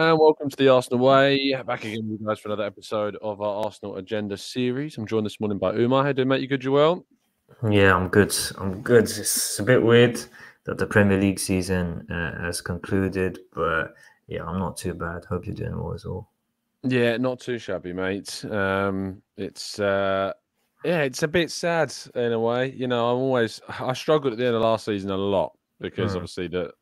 and welcome to the Arsenal Way. Back again with you guys for another episode of our Arsenal Agenda series. I'm joined this morning by Umar. How do you, mate? You good? You well? Yeah, I'm good. It's a bit weird that the Premier League season has concluded, but yeah, I'm not too bad. Hope you're doing well as well. Yeah, not too shabby, mate. It's a bit sad in a way. You know, I struggled at the end of last season a lot because obviously the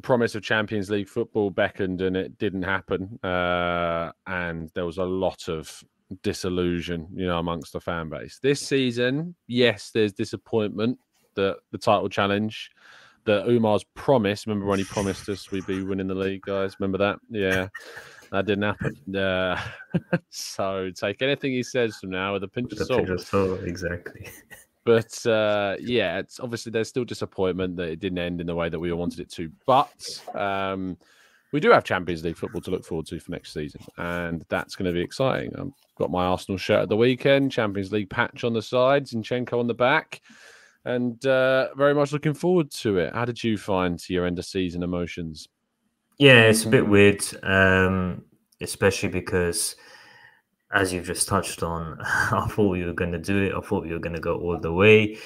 promise of Champions League football beckoned and it didn't happen. And there was a lot of disillusion, you know, amongst the fan base. This season, yes, there's disappointment that the title challenge, that Umar's promise. Remember when he promised us we'd be winning the league, guys? Remember that? Yeah, that didn't happen. So take anything he says from now with a pinch of salt. Exactly. But, yeah, it's obviously there's still disappointment that it didn't end in the way that we all wanted it to. But we do have Champions League football to look forward to for next season, and that's going to be exciting. I've got my Arsenal shirt at the weekend, Champions League patch on the sides, Zinchenko on the back, and very much looking forward to it. How did you find your end-of-season emotions? Yeah, it's a bit weird, especially because, as you've just touched on, I thought you were going to do it. I thought you were going to go all the way.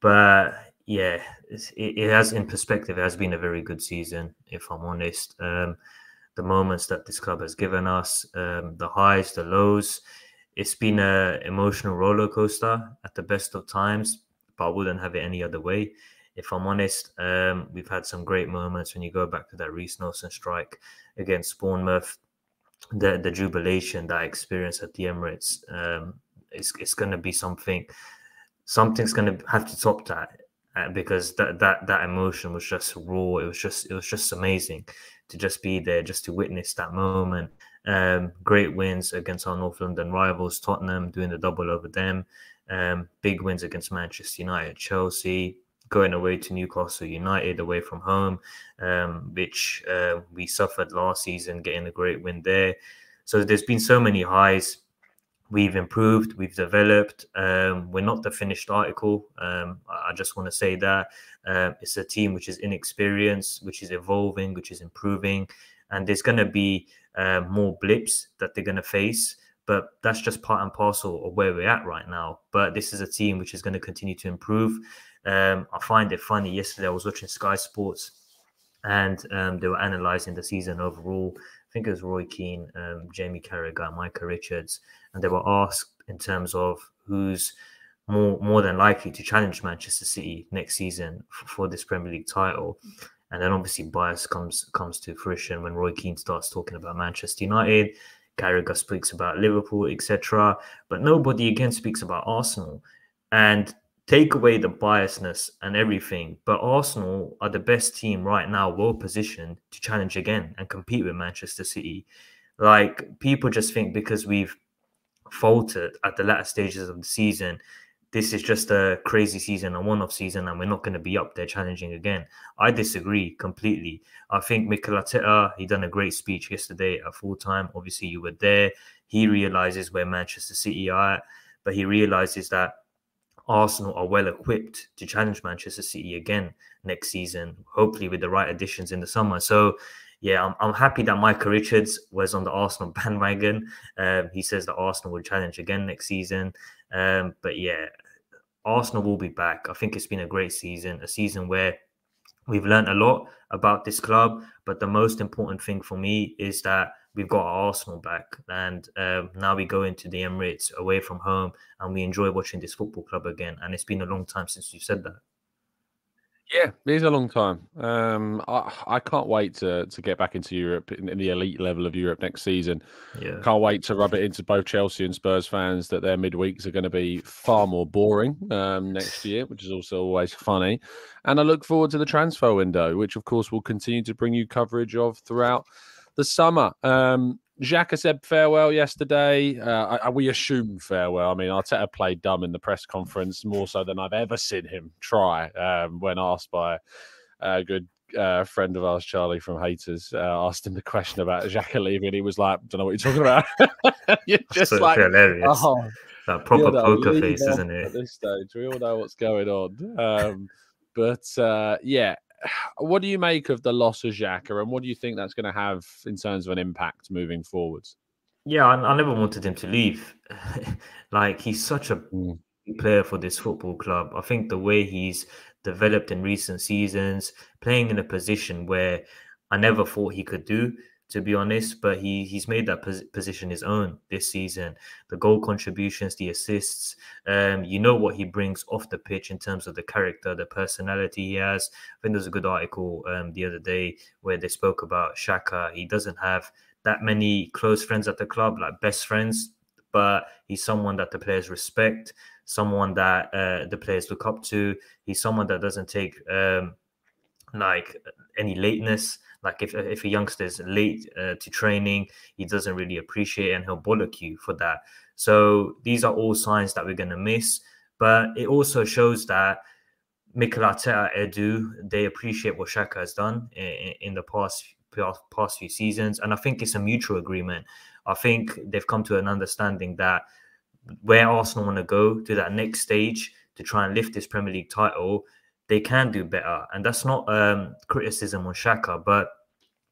But yeah, it has, in perspective, it has been a very good season, if I'm honest. The moments that this club has given us, the highs, the lows, it's been an emotional roller coaster at the best of times, but I wouldn't have it any other way, if I'm honest. We've had some great moments when you go back to that Reece Nelson strike against Bournemouth. The jubilation that I experienced at the Emirates, it's going to be something. Something's going to have to top that because that emotion was just raw. It was just amazing to just be there, just to witness that moment. Great wins against our North London rivals, Tottenham, doing the double over them. Big wins against Manchester United, Chelsea, going away to Newcastle United, away from home, which we suffered last season, getting a great win there. So there's been so many highs. We've improved, we've developed. We're not the finished article. I just want to say that. It's a team which is inexperienced, which is evolving, which is improving. And there's going to be more blips that they're going to face. But that's just part and parcel of where we're at right now. But this is a team which is going to continue to improve. I find it funny. Yesterday, I was watching Sky Sports and they were analysing the season overall. I think it was Roy Keane, Jamie Carragher, Micah Richards. And they were asked in terms of who's more than likely to challenge Manchester City next season for this Premier League title. And then obviously bias comes to fruition when Roy Keane starts talking about Manchester United. Carragher speaks about Liverpool, etc. But nobody again speaks about Arsenal. And take away the biasness and everything, but Arsenal are the best team right now, well positioned to challenge again and compete with Manchester City. Like, people just think because we've faltered at the latter stages of the season, this is just a crazy season, a one-off season, and we're not going to be up there challenging again. I disagree completely. I think Mikel Arteta, he done a great speech yesterday at full-time. Obviously, you were there. He realises where Manchester City are at, but he realises that Arsenal are well-equipped to challenge Manchester City again next season, hopefully with the right additions in the summer. So, yeah, I'm happy that Micah Richards was on the Arsenal bandwagon. He says that Arsenal will challenge again next season. But yeah, Arsenal will be back. I think it's been a great season, a season where we've learned a lot about this club. But the most important thing for me is that we've got our Arsenal back. And now we go into the Emirates away from home and we enjoy watching this football club again. And it's been a long time since we've said that. Yeah, it is a long time. I can't wait to get back into Europe, in the elite level of Europe next season. Yeah. Can't wait to rub it into both Chelsea and Spurs fans that their midweeks are going to be far more boring next year, which is also always funny. And I look forward to the transfer window, which, of course, we'll continue to bring you coverage of throughout the summer. Xhaka said farewell yesterday. We assume farewell. I mean, Arteta played dumb in the press conference more so than I've ever seen him try when asked by a good friend of ours, Charlie from Haters, asked him the question about Xhaka leaving. And he was like, don't know what you're talking about. You're just so like, hilarious. Oh, that proper poker face, isn't it? At this stage, we all know what's going on. But yeah, What do you make of the loss of Xhaka, and what do you think that's going to have in terms of an impact moving forwards? Yeah, I never wanted him to leave. Like, he's such a player for this football club. I think the way he's developed in recent seasons, playing in a position where I never thought he could do, to be honest, but he's made that position his own this season. The goal contributions, the assists, you know what he brings off the pitch in terms of the character, the personality he has. I think there's a good article the other day where they spoke about Xhaka. He doesn't have that many close friends at the club, like best friends, but he's someone that the players respect, someone that the players look up to. He's someone that doesn't take like any lateness. Like if a youngster's late to training, he doesn't really appreciate it, and he'll bollock you for that. So these are all signs that we're going to miss. But it also shows that Mikel Arteta, they appreciate what Xhaka has done in the past few seasons. And I think it's a mutual agreement. I think they've come to an understanding that where Arsenal want to go to that next stage to try and lift this Premier League title, they can do better. And that's not criticism on Xhaka, but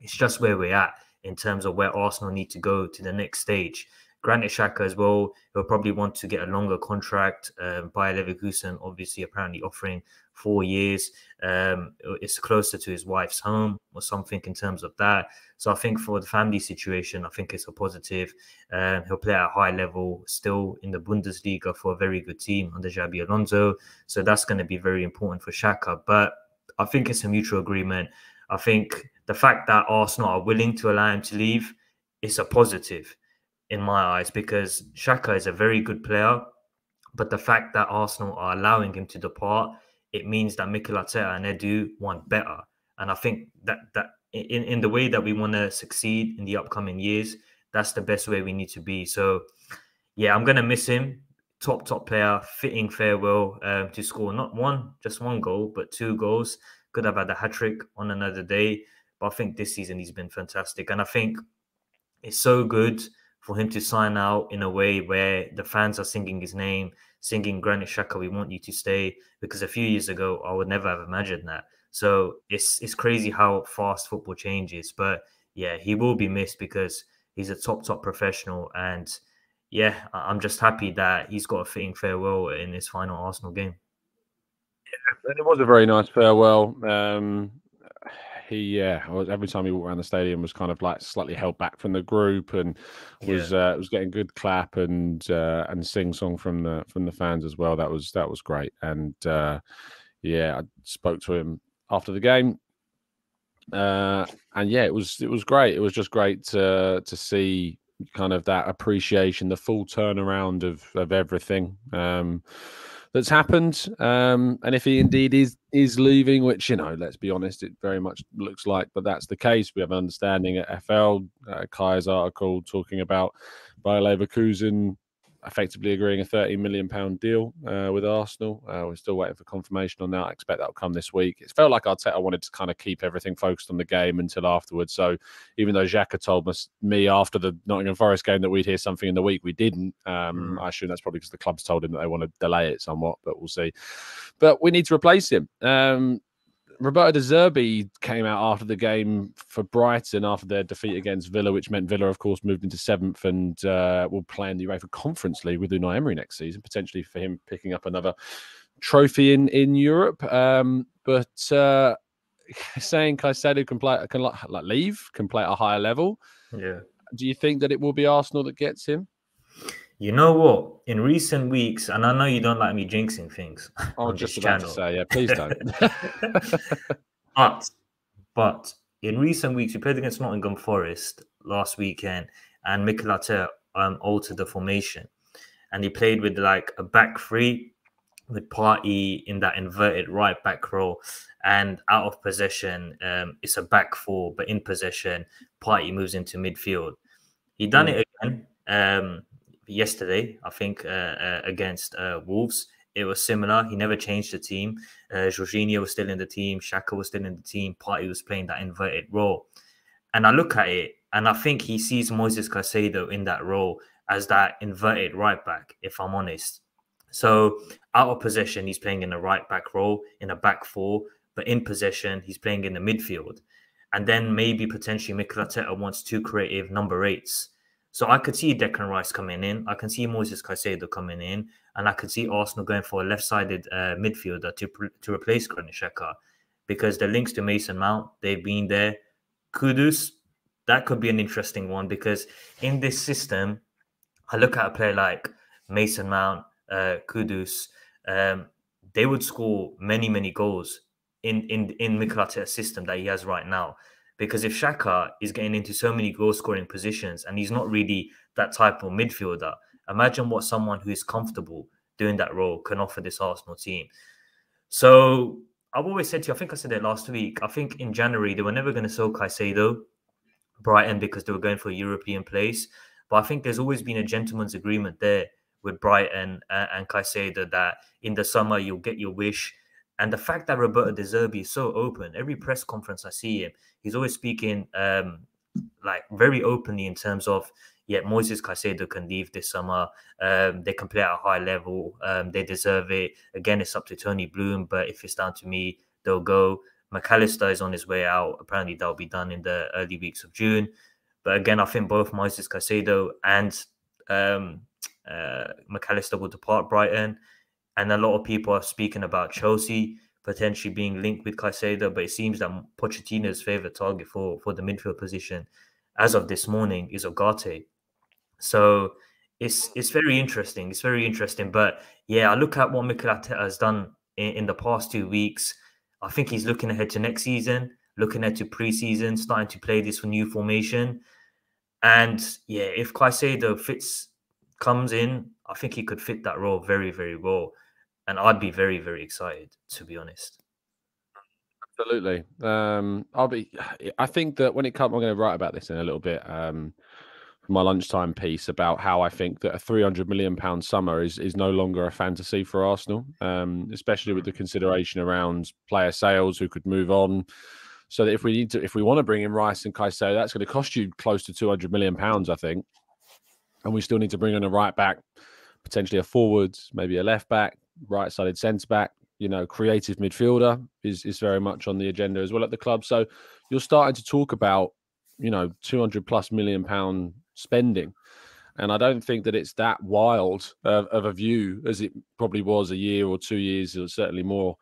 it's just where we're at in terms of where Arsenal need to go to the next stage. Granit Xhaka as well, he'll probably want to get a longer contract. Bayer Leverkusen, obviously, apparently offering 4 years. It's closer to his wife's home or something in terms of that. So I think for the family situation, I think it's a positive. He'll play at a high level still in the Bundesliga for a very good team under Xabi Alonso. So that's going to be very important for Xhaka. But I think it's a mutual agreement. I think the fact that Arsenal are willing to allow him to leave is a positive in my eyes, because Xhaka is a very good player, but the fact that Arsenal are allowing him to depart, it means that Mikel Arteta and Edu want better. And I think that in the way that we want to succeed in the upcoming years, that's the best way we need to be. So yeah, I'm going to miss him. Top player, fitting farewell to score not just one goal, but 2 goals. Could have had a hat-trick on another day, but I think this season he's been fantastic. And I think it's so good for him to sign out in a way where the fans are singing his name, singing Granit Xhaka, we want you to stay, because a few years ago, I would never have imagined that. So it's crazy how fast football changes. But yeah, he will be missed because he's a top professional. And yeah, I'm just happy that he's got a fitting farewell in his final Arsenal game. Yeah, and it was a very nice farewell. Every time he walked around the stadium was kind of like slightly held back from the group, and was getting good clap and sing song from the fans as well. That was great. And yeah, I spoke to him after the game, and yeah, it was great. It was just great to see kind of that appreciation, the full turnaround of everything that's happened, and if he indeed is leaving, which, you know, let's be honest, it very much looks like, but that's the case. We have an understanding at FL, Kai's article talking about Bayer Leverkusen effectively agreeing a £30 million deal with Arsenal. We're still waiting for confirmation on that. I expect that'll come this week. It felt like Arteta wanted to kind of keep everything focused on the game until afterwards. So even though Xhaka told me after the Nottingham Forest game that we'd hear something in the week, we didn't. I assume that's probably because the club's told him that they want to delay it somewhat, but we'll see. But we need to replace him. Roberto De Zerbi came out after the game for Brighton after their defeat against Villa, which meant Villa, of course, moved into 7th and will play in the UEFA Conference League with Unai Emery next season, potentially for him picking up another trophy in Europe. But saying Caicedo can play at a higher level. Yeah. Do you think that it will be Arsenal that gets him? You know what? In recent weeks, and I know you don't like me jinxing things. I'm just about to say, yeah, please don't. but in recent weeks, we played against Nottingham Forest last weekend, and Mikel Arteta altered the formation, and he played with like a back three with Partey in that inverted right back role, and out of possession, it's a back four, but in possession, Partey moves into midfield. He done it again. Yesterday, I think, against Wolves. It was similar. He never changed the team. Jorginho was still in the team. Xhaka was still in the team. Partey was playing that inverted role. And I look at it, and I think he sees Moises Caicedo in that role as that inverted right-back, if I'm honest. So out of possession, he's playing in a right-back role, in a back four. but in possession, he's playing in the midfield. And then maybe potentially Mikel Arteta wants two creative number 8s. So I could see Declan Rice coming in. I can see Moises Caicedo coming in. And I could see Arsenal going for a left-sided midfielder to replace Granit Xhaka, because the links to Mason Mount, they've been there. Kudus, that could be an interesting one, because in this system, I look at a player like Mason Mount, Kudus, they would score many, many goals in Mikel Arteta's system that he has right now. Because if Xhaka is getting into so many goal-scoring positions and he's not really that type of midfielder, imagine what someone who is comfortable doing that role can offer this Arsenal team. So I've always said to you, I think I said it last week, I think in January they were never going to sell Caicedo, Brighton, because they were going for a European place. But I think there's always been a gentleman's agreement there with Brighton and Caicedo that in the summer you'll get your wish. And the fact that Roberto De Zerbi is so open, every press conference I see him, he's always speaking like very openly in terms of, yeah, Moises Caicedo can leave this summer. They can play at a high level. They deserve it. Again, it's up to Tony Bloom, but if it's down to me, they'll go. McAllister is on his way out. Apparently, that'll be done in the early weeks of June. But again, I think both Moises Caicedo and McAllister will depart Brighton. And a lot of people are speaking about Chelsea potentially being linked with Caicedo, but it seems that Pochettino's favourite target for the midfield position as of this morning is Ogate. So it's very interesting. It's very interesting. But yeah, I look at what Mikel Arteta has done in the past 2 weeks. I think he's looking ahead to next season, looking ahead to pre-season, starting to play this new formation. And yeah, if Caicedo comes in, I think he could fit that role very, very well. And I'd be very, very excited, to be honest. Absolutely. I think that when it comes, I'm going to write about this in a little bit, my lunchtime piece about how I think that a £300 million summer is no longer a fantasy for Arsenal, especially with the consideration around player sales who could move on. So that if we want to bring in Rice and Caicedo, that's going to cost you close to £200 million, I think. And we still need to bring in a right back, potentially a forward, maybe a left back, right-sided centre-back, you know, creative midfielder is very much on the agenda as well at the club. So you're starting to talk about, you know, £200+ million spending. And I don't think that it's that wild of a view as it probably was a year or 2 years, or certainly more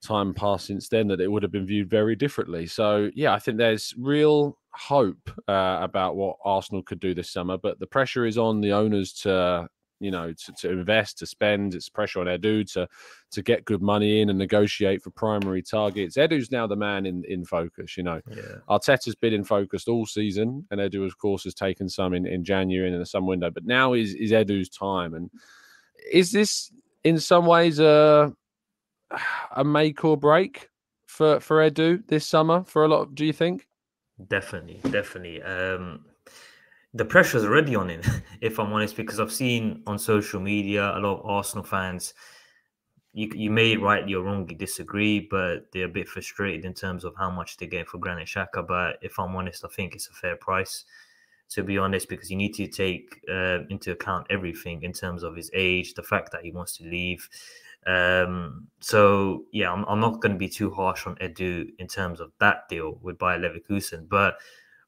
time passed since then, that it would have been viewed very differently. So, yeah, I think there's real hope about what Arsenal could do this summer. But the pressure is on the owners to, you know, to invest, to spend. It's pressure on Edu to get good money in and negotiate for primary targets. Edu's now the man in focus, you know. Yeah. Arteta's been in focus all season, and Edu, of course, has taken some in January and in the summer window. But now is Edu's time. And is this, in some ways, a make or break for Edu this summer for a lot of, do you think? Definitely, definitely. The pressure's already on him, if I'm honest, because I've seen on social media a lot of Arsenal fans, you may rightly or wrongly disagree, but they're a bit frustrated in terms of how much they're getting for Granit Xhaka. But if I'm honest, I think it's a fair price, to be honest, because you need to take into account everything in terms of his age, the fact that he wants to leave. So yeah, I'm not going to be too harsh on Edu in terms of that deal with Bayer Leverkusen, but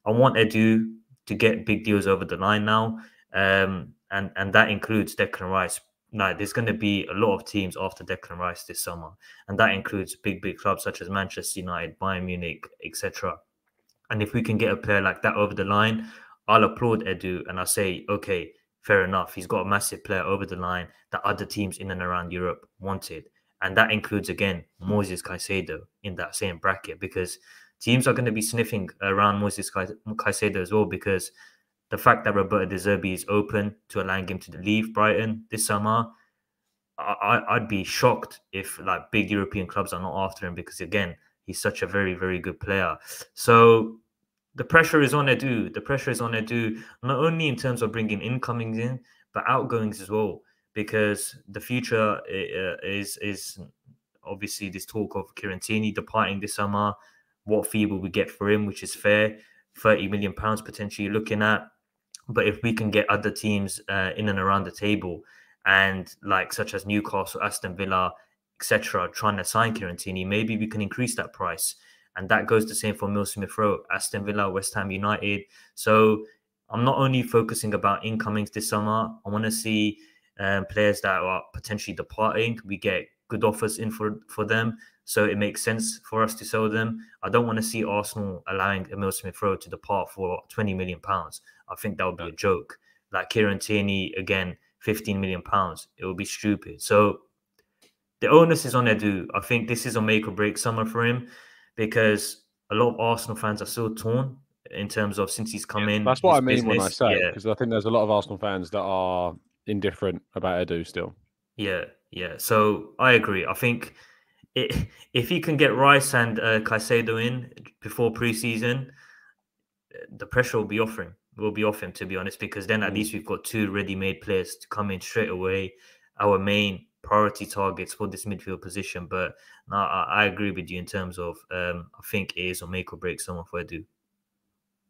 I want Edu to get big deals over the line now, and that includes Declan Rice. Now, there's going to be a lot of teams after Declan Rice this summer, and that includes big clubs such as Manchester United, Bayern Munich, etc. And if we can get a player like that over the line, I'll applaud Edu and I'll say, okay, fair enough. He's got a massive player over the line that other teams in and around Europe wanted. And that includes, again, Moises Caicedo in that same bracket, because teams are going to be sniffing around Moises Caicedo as well, because the fact that Roberto De Zerbi is open to allowing him to leave Brighton this summer, I'd be shocked if like big European clubs are not after him, because, again, he's such a very, very good player. So the pressure is on Edu. The pressure is on Edu, not only in terms of bringing incomings in, but outgoings as well, because the future is obviously this talk of Kieran Tierney departing this summer. What fee will we get for him, which is fair, £30 million potentially looking at. But if we can get other teams in and around the table, and like such as Newcastle, Aston Villa, etc., trying to sign Kieran Tierney, maybe we can increase that price. And that goes the same for Emile Smith-Rowe, Aston Villa, West Ham United. So I'm not only focusing about incomings this summer. I want to see players that are potentially departing. We get good offers in for them, so it makes sense for us to sell them. I don't want to see Arsenal allowing Emile Smith-Rowe to depart for £20 million. I think that would be a joke. Like Kieran Tierney, again, £15 million. It would be stupid. So the onus is on Edu. I think this is a make or break summer for him, because a lot of Arsenal fans are still torn in terms of since he's come in. That's what I mean when I say, because I think there's a lot of Arsenal fans that are indifferent about Edu still. Yeah. So I agree. I think if he can get Rice and Caicedo in before pre-season, the pressure will be off him. To be honest, because then at least we've got two ready-made players to come in straight away, our main priority targets for this midfield position. But no, I agree with you in terms of I think it is a make or break summer for Edu.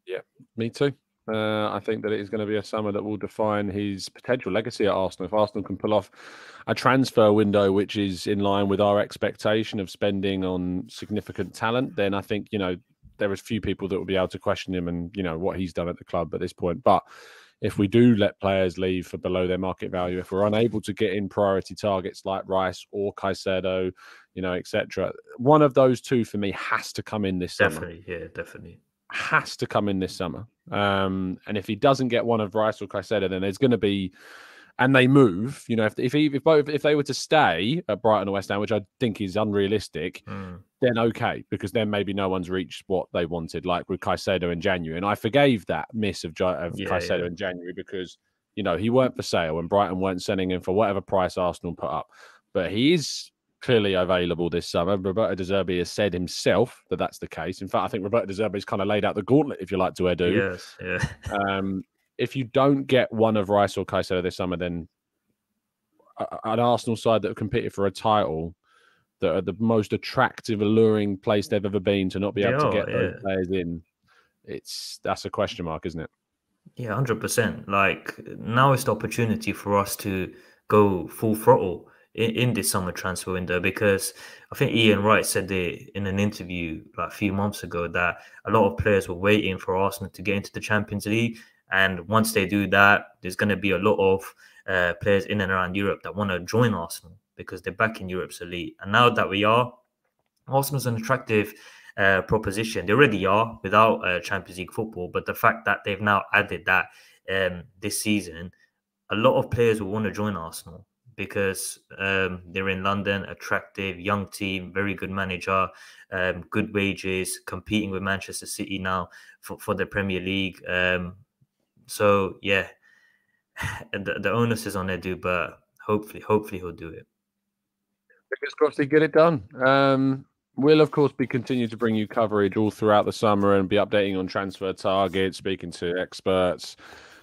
Yeah, me too. I think that it is going to be a summer that will define his potential legacy at Arsenal. If Arsenal can pull off a transfer window which is in line with our expectation of spending on significant talent, then I think, you know, there is few people that will be able to question him and, you know, what he's done at the club at this point. But if we do let players leave for below their market value, if we're unable to get in priority targets like Rice or Caicedo, you know, etc., one of those two for me has to come in this summer. Definitely. Has to come in this summer. And if he doesn't get one of Rice or Caicedo, then there's going to be, and they move, you know, if they were to stay at Brighton or West Ham, which I think is unrealistic, then okay, because then maybe no one's reached what they wanted, like with Caicedo in January. And I forgave that miss of Caicedo in January because, you know, he weren't for sale and Brighton weren't sending him for whatever price Arsenal put up. But he is clearly available this summer. Roberto De Zerbi has said himself that that's the case. In fact, I think Roberto De Zerbi's kind of laid out the gauntlet, if you like, to Edu. Yes, yeah. If you don't get one of Rice or Caicedo this summer, then an Arsenal side that have competed for a title, that are the most attractive, alluring place they've ever been, to not be able to get those players in, that's a question mark, isn't it? Yeah, 100%. Like, now is the opportunity for us to go full throttle in this summer transfer window, because I think Ian Wright said it in an interview like a few months ago that a lot of players were waiting for Arsenal to get into the Champions League. And once they do that, there's going to be a lot of players in and around Europe that want to join Arsenal because they're back in Europe's elite. And now that we are, Arsenal's an attractive proposition. They already are without Champions League football. But the fact that they've now added that this season, a lot of players will want to join Arsenal because they're in London, attractive, young team, very good manager, good wages, competing with Manchester City now for the Premier League. So yeah, the onus is on Edu, but hopefully he'll do it. Fingers crossed he get it done. We'll of course be continuing to bring you coverage all throughout the summer and be updating on transfer targets, speaking to experts,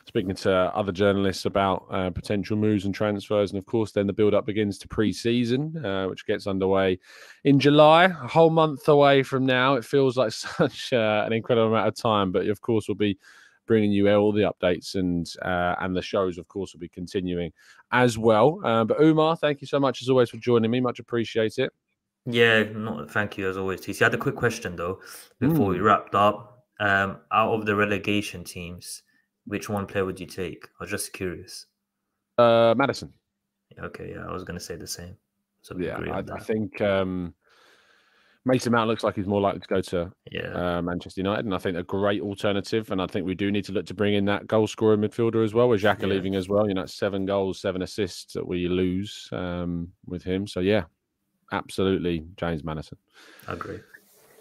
speaking to other journalists about potential moves and transfers. And of course, then the build-up begins to pre-season, which gets underway in July, a whole month away from now. It feels like such an incredible amount of time, but of course we'll be bringing you all the updates and the shows, of course, will be continuing as well. But Umar, thank you so much, as always, for joining me. Much appreciate it. Yeah, thank you, as always, TC. I had a quick question, though, before we wrapped up. Out of the relegation teams, which one player would you take? I was just curious. Maddison. Okay, yeah, I was going to say the same. So yeah, I think... Mason Mount looks like he's more likely to go to Manchester United, and I think a great alternative. And I think we do need to look to bring in that goal-scoring midfielder as well, with Xhaka leaving as well. You know, 7 goals, 7 assists that we lose with him. So, yeah, absolutely, James Maddison. I agree.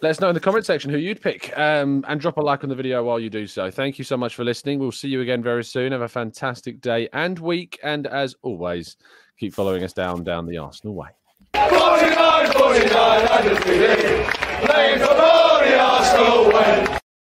Let us know in the comment section who you'd pick and drop a like on the video while you do so. Thank you so much for listening. We'll see you again very soon. Have a fantastic day and week. And as always, keep following us down the Arsenal way. 49, 49, I just believe. Playing for glory, Arsenal win.